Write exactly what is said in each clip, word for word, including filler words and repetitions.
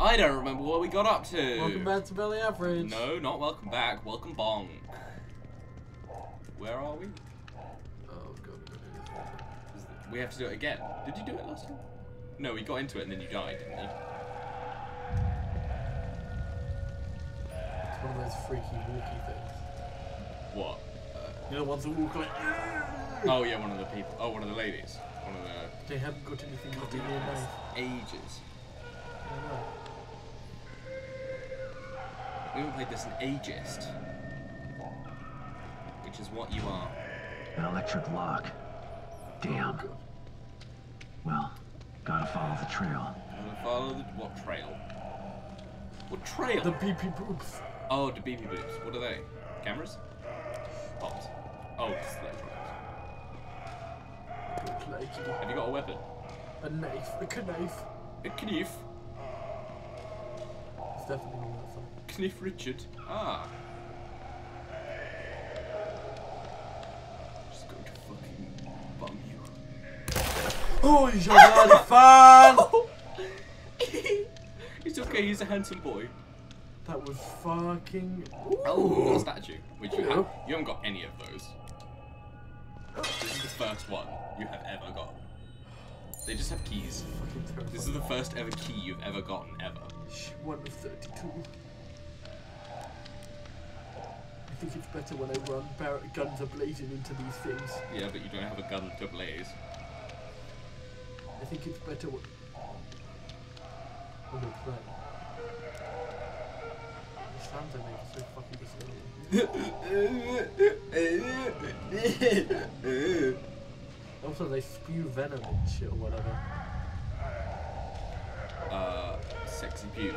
I don't remember what we got up to. Welcome back to Barely Average. No, not welcome back. Welcome bonk. Where are we? Oh god. We have to do it again. Did you do it last time? No, we got into it and then you died, didn't you? It's one of those freaky walkie things. What? Uh, no one's a walker. Like, oh yeah, one of the people. Oh, one of the ladies. One of the. They haven't got anything to do their life. Ages. I don't know. We haven't played this in ages. Which is what you are. An electric lock. Damn. Well, gotta follow the trail. Gotta follow the what trail? What trail? The beepy boops. Oh, the beepy boops. What are they? Cameras? Pops. Oh, it's electronics. Have you got a weapon? A knife. A knife. A knife. It's definitely not that fun. Knife Richard. Ah. Just going to fucking bum you. Oh, he's a fan. It's okay, he's a handsome boy. That was fucking. Ooh. Oh, a statue. Which you, have, you haven't got any of those. This is the first one you have ever got. They just have keys. This is the first ever key you've ever gotten, ever. One of thirty-two. I think it's better when I run. Bar guns are blazing into these things. Yeah, but you don't have a gun to blaze. I think it's better when. Oh, look, right. The sounds I make are so fucking disturbing. Also, they spew venom and shit or whatever. Uh, sexy puke.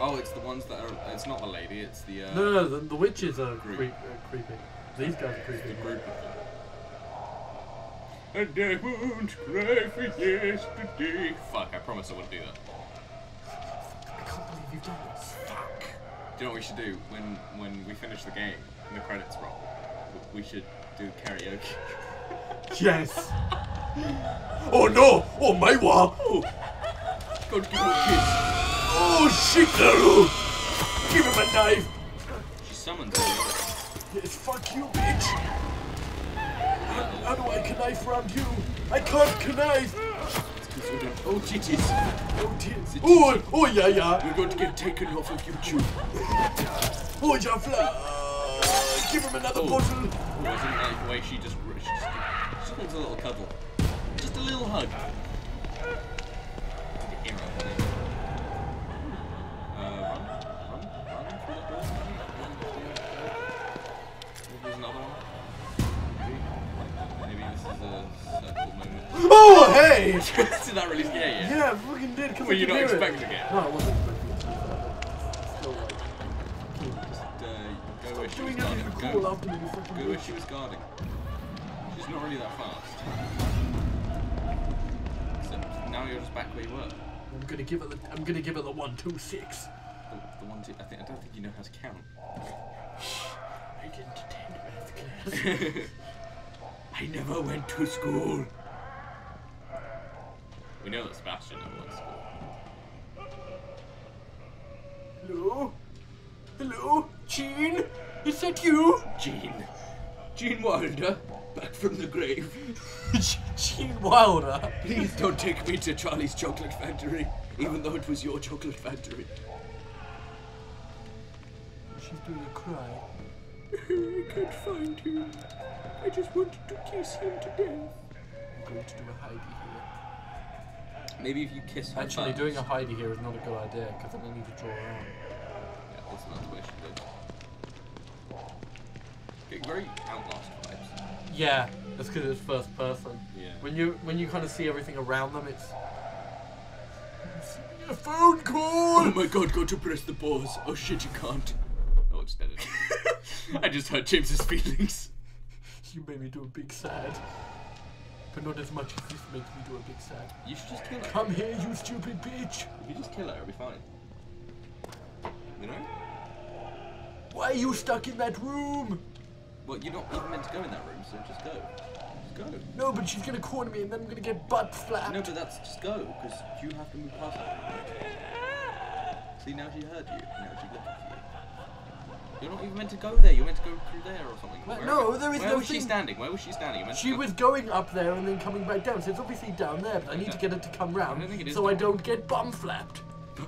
Oh, it's the ones that are. It's not the lady. It's the. Uh, no, no, no the, the witches are creep, uh, creepy. These guys are creepy. The group of them. And I won't cry for yesterday. Fuck! I promise I wouldn't do that. I can't believe you've done this. Fuck! Do you know what we should do when when we finish the game and the credits roll? We should do karaoke. Yes. Oh no! Oh my wa! Oh. God, give her a kiss. Oh shit, girl! Give him a knife! She summons me. Yes, fuck you, bitch! How, how do I connive around you? I can't connive! Oh titties! Oh titties! Oh, oh yeah, yeah! We're going to get taken off of YouTube. Oh yeah, fly! Give him another bottle! Oh, I didn't like the way she just rushed. Just wants a little cuddle. Just a little hug. Uh, run, run, run. There's another one. Maybe this is a circle moment. Oh, hey! Did that really scare you? Yeah, it fucking did. Were you not expecting it? No, I wasn't expecting it. Still like, just uh, go where she was guarding. Go, go where she was guarding. She's not really that fast. Except now you're just back where you were. I'm gonna give it the I'm gonna give it the one two six. The, the one two. I think I don't think you know how to count. I didn't attend math class. I never went to school. We know that Sebastian never went to school. Hello, hello, Gene. Is that you, Gene? Gene Wilder, back from the grave. Gene Wilder? Please don't take me to Charlie's Chocolate Factory, even though it was your chocolate factory. She's doing a cry. I can't find him. I just wanted to kiss him to death. I'm going to do a hidey here. Maybe if you kiss her. Actually, first. Doing a hidey here is not a good idea, because I'm going to need to draw around. Yeah, that's another way she did. Getting very Outlast vibes. Yeah, that's because it's first person. Yeah. When you when you kind of see everything around them, it's. A phone call! Oh my god, go to press the pause. Oh shit, you can't. Oh, it's dead. I just hurt James's feelings. You made me do a big sad, but not as much as this makes me do a big sad. You should just kill her. Come here, you stupid bitch. If you just kill her, it'll be fine. You know? Why are you stuck in that room? Well, you're not even meant to go in that room, so just go. Just go. No, but she's gonna corner me and then I'm gonna get butt flapped. No, but that's just go, because you have to move past that. See, now she heard you. Now she left you. You're not even meant to go there. You're meant to go through there or something. Where, no, there is where no. Where was thing. she standing? Where was she standing? She was going up there and then coming back down. So it's obviously down there. But I need yeah. to get her to come round I so down. I don't get bum flapped. Bum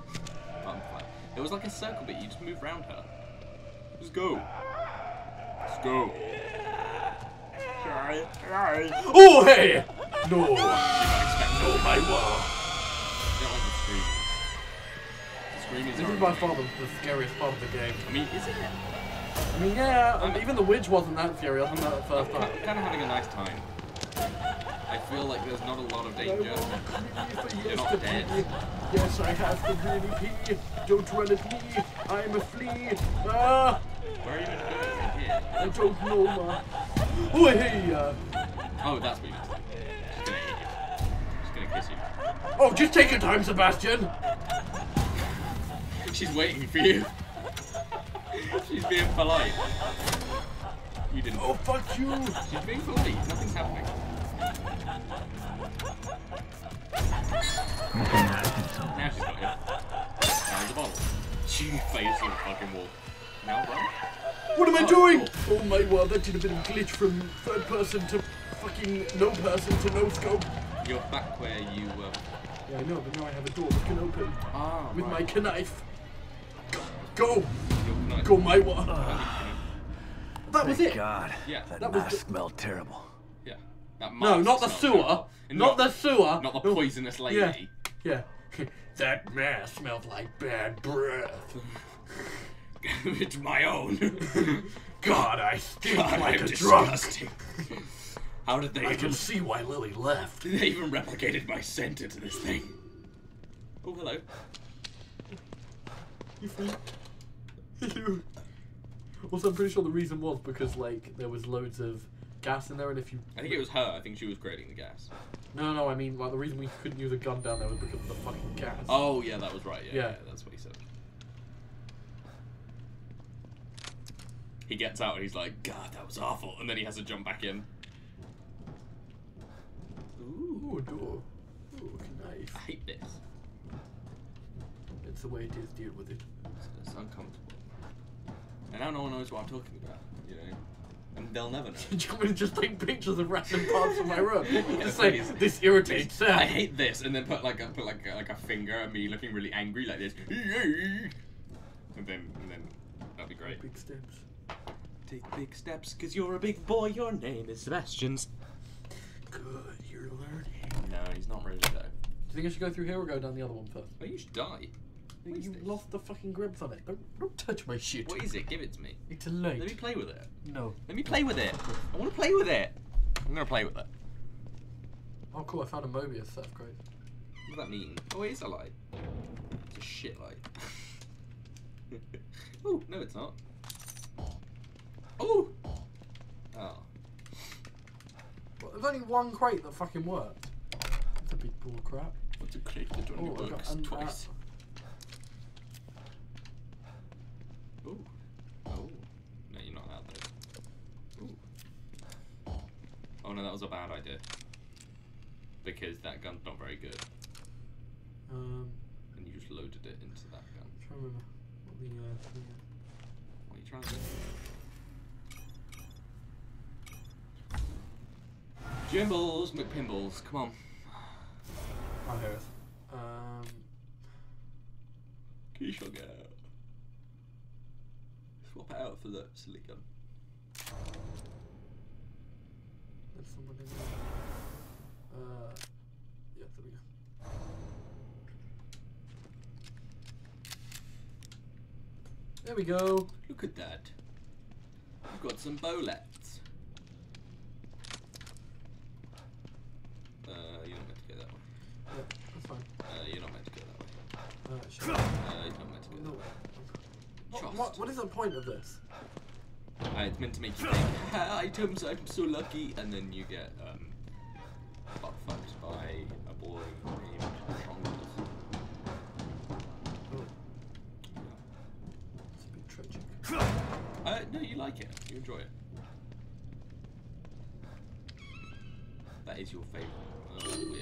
flapped. It was like a circle, but you just move round her. Let's go. Let's go. Sorry. Sorry. Oh hey! No. No, no my word. This is by far the, the scariest part of the game. I mean, is it? I mean, yeah, I mean, even the witch wasn't that furious on that first time. I'm kind of having a nice time. I feel like there's not a lot of danger. You're not dead. Yes, I have to really pee. Don't run at me. I'm a flea. Ah! Where are you going to go from here? I don't know, ma. Oh, hey! Uh. Oh, that's me. She's going to eat you. She's going to kiss you. Oh, just take your time, Sebastian! She's waiting for you. She's being polite. You didn't. Oh, fuck you. She's being polite. Nothing's happening. Now she's got you. Now the bottle. She faced the fucking wall. Now what? What am I doing? Oh, oh my word, that did a bit of glitch from third person to fucking no person to no scope. You're back where you were. Uh... Yeah, I know, but now I have a door that can open ah, with right. my knife. Go! Go my way! That was it! God, yeah. That, that mask smelled terrible. Yeah. That mask no, not the sewer! Not, not the sewer! Not the poisonous lady. Yeah. yeah. That mask smelled like bad breath. It's my own. God, I stink God, like I'm a disgusting. drunk. How did they I even... can see why Lily left. They even replicated my scent into this thing. Oh, hello. You fell. You. Also, I'm pretty sure the reason was because, like, there was loads of gas in there, and if you... I think it was her. I think she was grating the gas. No, no, I mean, like, the reason we couldn't use a gun down there was because of the fucking gas. Oh, yeah, that was right. Yeah, yeah. yeah that's what he said. He gets out, and he's like, God, that was awful. And then he has to jump back in. Ooh, a door. Ooh, a knife. I hate this. It's the way it is. Deal with it. It's uncomfortable. And now no one knows what I'm talking about, you know? And they'll never know. Do you want me to just take pictures of random parts of my room? Yeah, just say, like, this irritates Sam. I hate this, and then put like a, put like a, like a finger at me looking really angry like this. And then, and then, that'd be great. Big steps. Take big steps, because you're a big boy, your name is Sebastian's. Good, you're learning. No, he's not ready though. Do you think I should go through here or go down the other one first? Oh, you should die. You lost the fucking grip on it. Don't, don't touch my shit. What is it? Give it to me. It's a light. Let me play with it. No. Let me play with it. I want to play with it. I'm going to play with it. Oh, cool. I found a Mobius. That's great. What does that mean? Oh, it is a light. It's a shit light. Oh, no, it's not. Oh! Oh. Well, there's only one crate that fucking worked. That's a big bull crap. What's a crate that only oh, works got, twice? Uh, Ooh. Oh. No, you're not that though. Ooh. Oh no, that was a bad idea. Because that gun's not very good. Um. And you just loaded it into that gun. I'm trying to remember what the, uh, the... What are you trying to do? Jimbles, McPimbles, come on. I'll hear it. Um. Key shall go. Swap it out for the silly gun. There's someone in there. Uh, yeah, there we go. There we go. Look at that. We've got some bolets. Uh, you're not meant to go that way. Yeah, that's fine. Uh, you're not meant to go that way. Uh, sure. Uh, you're not meant to go no. that way. What, what, what is the point of this? Uh, it's meant to make you think, ha, items, I'm so lucky, and then you get um, butt fucked by a boy named Tron. Oh. Yeah. It's a bit tragic. Uh, no, you like it. You enjoy it. That is your favourite. That was weird.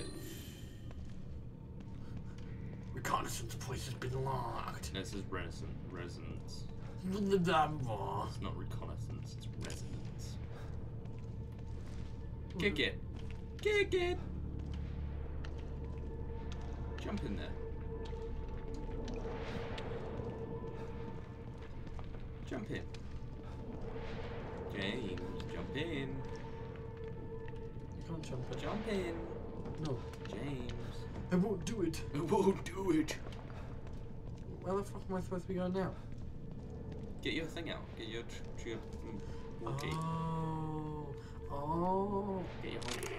reconnaissance place has been locked. No, this is renaissance. Resonance. It's not reconnaissance, it's resonance. Kick it. Kick it. Jump in there. Jump in. James, jump in. You can't jump in. Jump in. No. James. I won't do it. I won't do it. Where the fuck am I supposed to be going now? Get your thing out. Get your... Tr your okay. Oh. Oh. Get your home.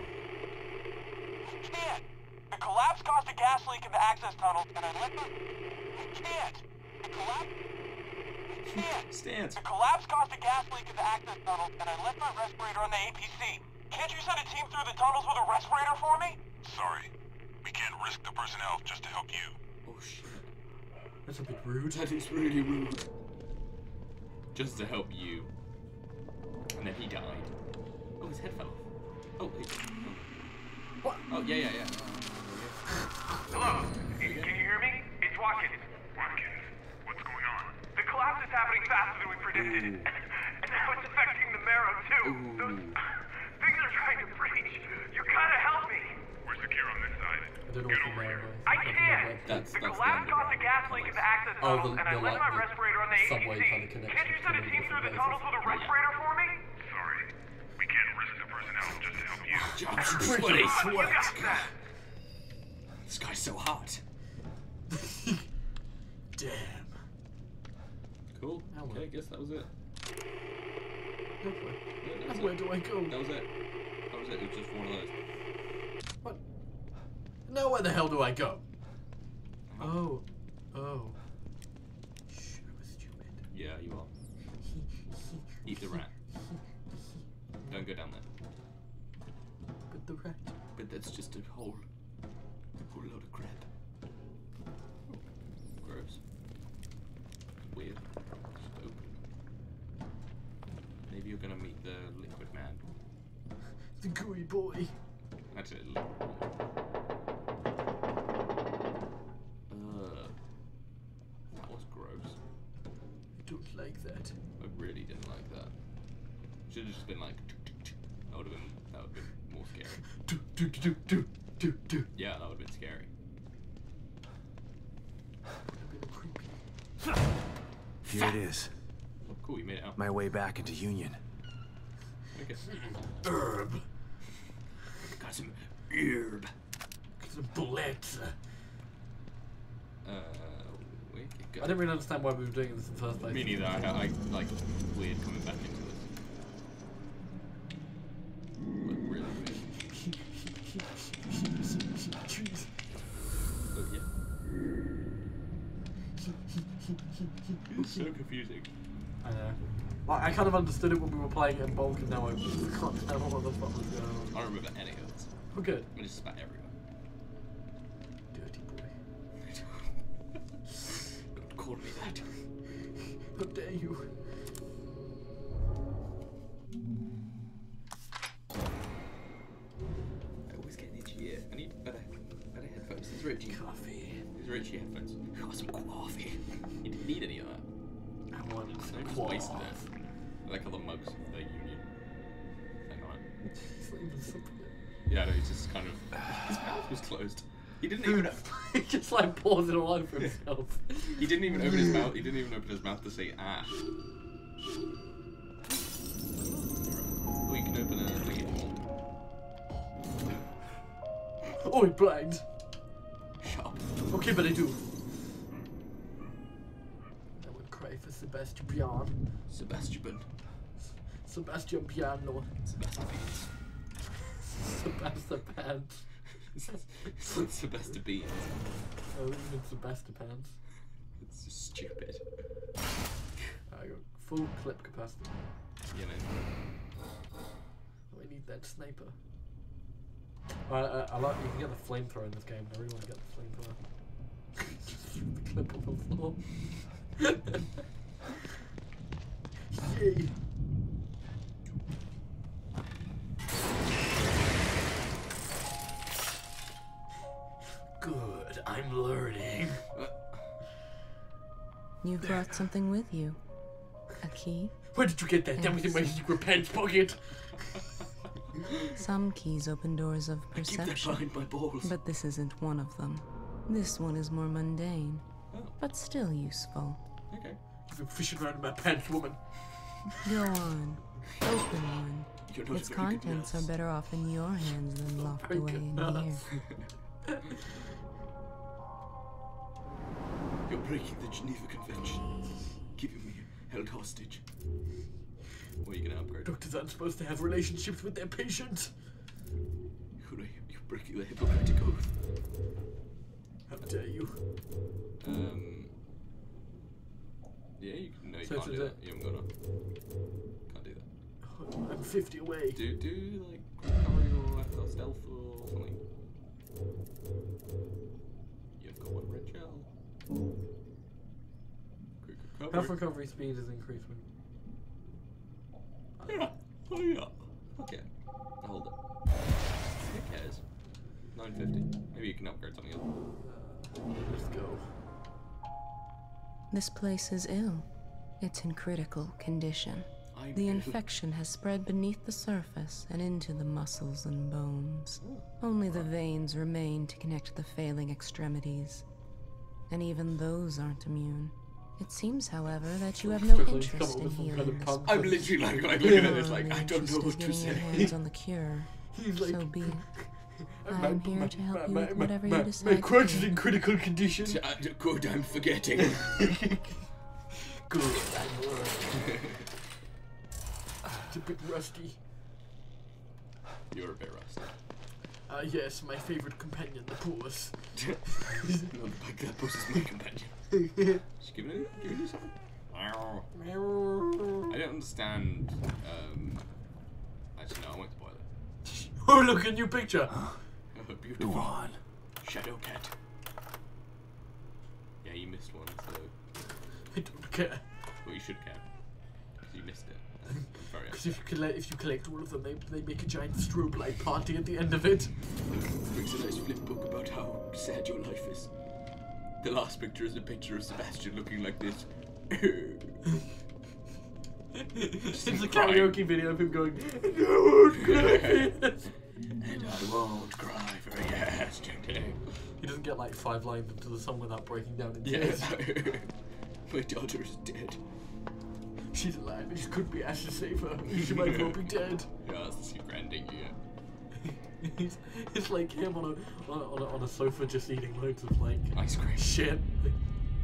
Can't. The collapse caused a gas leak in the access tunnel and I lit the... Can't. The collapse... Stands. The collapse caused a gas leak in the access tunnel, and I left my respirator on the A P C. Can't you send a team through the tunnels with a respirator for me? Sorry. We can't risk the personnel just to help you. Oh, shit. That's a bit rude. That is really rude. Just to help you. And then he died. Oh, his head fell off. Oh, it... What? Oh, yeah, yeah, yeah. Hello. Can you hear me? It's Watkins. Watkins. What's going on? The collapse is happening faster than we predicted. Ooh. And now it's affecting the marrow, too. Ooh. Those things are trying to breach. You gotta help me. We're secure on this side. Get over here. I can't. That's, the that's collapse caused a gas leak in the access tunnel, oh, and I left like my respirator on the A P C. Can't you send a team through the tunnels with a respirator for me? Sorry. We can't risk the personnel just to help you. Pretty sweat. This guy's so hot. Damn. Cool. Okay, I guess that was it. No way. Yeah, and where it. do I go? That was it. That was it. It was just one of those. What? Now where the hell do I go? Oh. Oh. Shh, I was stupid. Yeah, you are. Eat the rat. Don't go down there. But the rat. But that's just a whole, a whole load of crap. Gross. Weird. Maybe you're gonna meet the liquid man. The gooey boy. That's it. Uh, that was gross. I don't like that. I really didn't like that. Should have just been like. That would have been. That would have been more scary. Yeah, that would have been scary. Here it is. Cool, you made it out. My way back into Union. Okay. Herb. Got some herb. Got some bullets. Uh, we I didn't really understand why we were doing this in the first place. Me neither. I, I like weird coming back into this. Like really weird. Oh yeah. It's so confusing. I know. Like, I kind of understood it when we were playing it in bulk, and now I can't tell what the fuck was going on. I don't remember any of it. We're good. I mean, it's just about everyone. Dirty boy. Don't call me that. How dare you? I always get an itchy ear. I need better, better headphones. These are itchy. Coffee. These are itchy headphones. I got some coffee. You didn't need any of that. So just wasted it. Like all the mugs of the Union thing on it. It's not even something. Yeah, no, he's just kind of... His mouth was closed. He didn't even... He just like paused it all over himself. He didn't even open his mouth. He didn't even open his mouth to say ah. Or you can open a thing if you want. Oh, he's blind. Shut up. Okay, but I do. For Sebastian. Sebastian. Sebastian Piano. Sebastian. Sebastian Pants. Sebastian Beans. Oh, even Sebastian Pants. It's just stupid. I got full clip capacity. Yeah, no. Oh, I need that sniper. I, I, I like you can get the flamethrower in this game. I really want to get the flamethrower. Just shoot the clip on the floor. Yay! Good, I I'm learning. You brought something with you. A key? Where did you get that? That was in my secret pants pocket. Some keys open doors of perception. I keep that behind my balls. But this isn't one of them. This one is more mundane, oh. but still useful. Okay. You've been fishing around in my pants, woman. Go on. Open one. Its contents are better off in your hands than locked away in here. You're breaking the Geneva Convention. Keeping me held hostage. What are you gonna upgrade? Doctors aren't supposed to have relationships with their patients. You're breaking the Hippocratic Oath. How dare you? Um. Yeah, you, no, you so can't do that. that. You haven't got on. Can't do that. Oh, I'm fifty away. Do, do like, recovery or left or stealth or something. You've got one red gel. Quick recovery. Health recovery speed is increasing. Yeah, oh yeah. Okay, I'll hold it. Who cares? nine fifty. Maybe you can upgrade something else. Let's go. This place is ill. It's in critical condition. I'm the infection has spread beneath the surface and into the muscles and bones. Ooh. Only the veins remain to connect the failing extremities. And even those aren't immune. It seems, however, that you have no interest in healing. I'm literally like, I'm looking at this like, I don't know what to say. Hands on the cure. Like, so be it. I'm here my, to help my, you my, with whatever my, you decide. My quirk is in critical condition. Uh, good, I'm forgetting. Good, I'm working. It's a bit rusty. You're a bit rusty. Ah, uh, yes, my favorite companion, the puss. No, like that puss is my companion. Just give it a, give it something. I don't understand. Um, actually, no, I went to buy that. Oh, look, a new picture. Oh, beautiful. Go on. Shadow cat. Yeah, you missed one, so. I don't care. Well, you should care. Because you missed it. Because if you collect, if you collect all of them, they they make a giant strobe light party at the end of it. Brings a nice flip book about how sad your life is. The last picture is a picture of Sebastian looking like this. It's a karaoke video of him going, "And I won't cry." And I won't cry for yes, gently. He doesn't get like five lines into the song without breaking down in tears. Yeah, my daughter is dead. She's alive, and she could be asked to save her. She might well be dead. Yeah, that's the super ending, yeah. It's, it's like him on a, on, a, on, a, on a sofa just eating loads of, like... ice cream. Shit.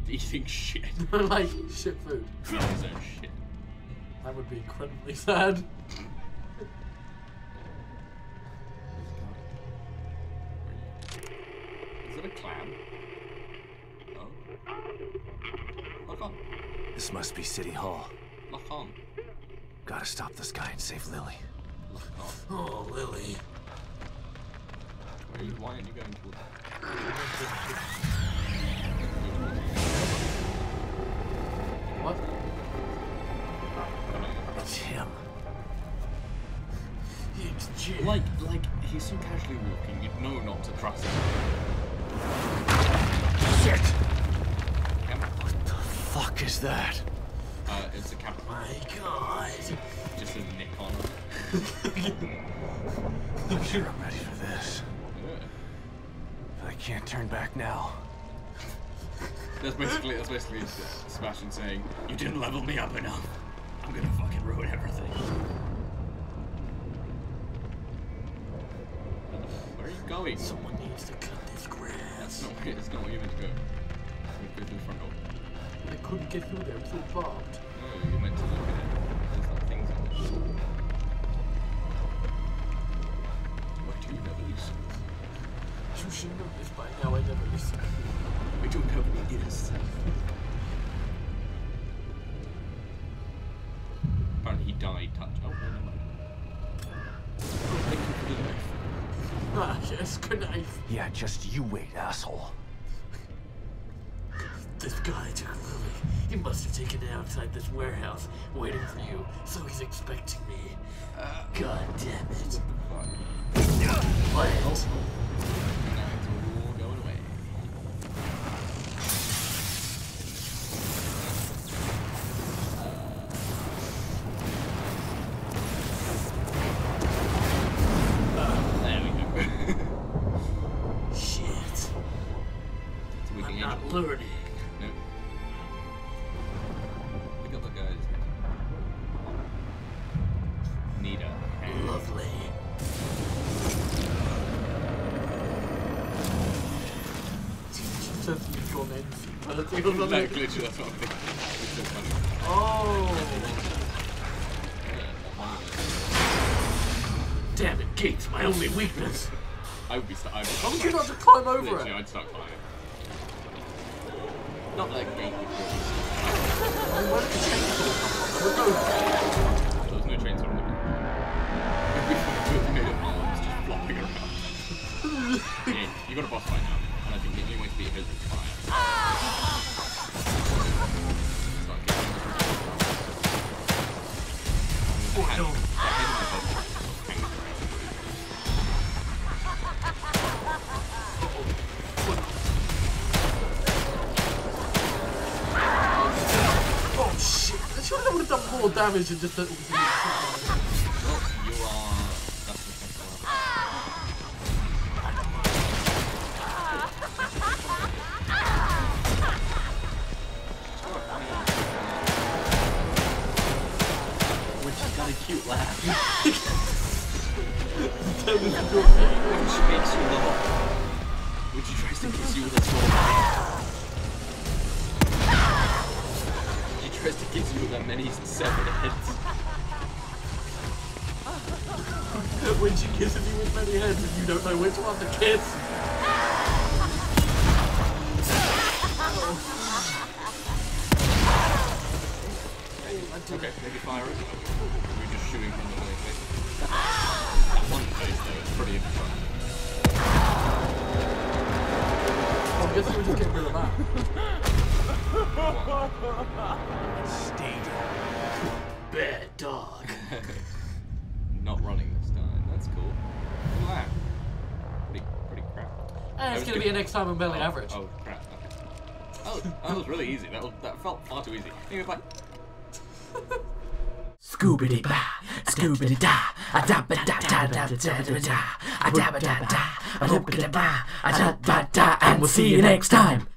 Eating shit. Like, shit food. Yeah, so shit. That would be incredibly sad. Is it a clam? No. Look on. This must be City Hall. Lock on. Gotta stop this guy and save Lily. Lock on. Oh, Lily. Wait, why aren't you going to What? It's him. It's Jim. Like, like, he's so casually walking, you'd know not to trust him. Shit! What the fuck is that? Uh, it's a camera. My God! Just a Nikon. I'm sure I'm ready for this. Yeah. But I can't turn back now. That's basically that's basically uh, Sebastian saying, "You didn't level me up enough. I'm gonna fucking ruin everything." Where are you going? Someone needs to cut this grass. That's not where, that's not where you meant to go. Go to the front door. I couldn't get through there, it was all barbed. No, you meant to look at it. There's like things on it. Why do you never listen? You should know this by now, I never listen. I don't have any ears. Apparently he died, touched up. Thank you for the knife. Ah, yes, good knife. Yeah, just you wait, asshole. This guy took Lily. He must have taken it outside this warehouse, waiting for you, so he's expecting me. Uh, God damn it. What the fuck? What? No, it's all going away. liberty. Nope. Look at the guys. Nita. Lovely. Exactly, that's what I'm thinking. It's so funny. Oh! Damn it, Gates, my only weakness! I would be stuck. How would you not just climb over Literally, it? I'd start climbing. Not like me. Oh, where did the chainsaw come from? There was no chainsaw in the room. Everything made of columns just flopping around. Yeah, you got a boss fight now, and I think the only way to beat it is with fire. Start getting it. Oh, no. More damage and just. Well, you are. That's the Which has got a cute laugh. That was adorable. Which makes you laugh. Which tries to kiss you with a sword. Tries to kiss you with that many severed heads. When she kisses you with many heads and you don't know which one to kiss. Oh. Okay, maybe fire it. We're just shooting from the way. That one face though is pretty interesting. I guess we just get rid of that. Stay dog. Bad dog. Not running this time. That's cool. Wow. Pretty, pretty crap. Eh, it's gonna be a next time on Barely Average. Oh, oh crap. Okay. Oh, that was really easy. That was, that felt far too easy. Anyway, bye. Scoobity ba, scoobity da, a da ba da da da da da da da, a da ba da da, a da ba da da, a da ba da, and we'll see you next time.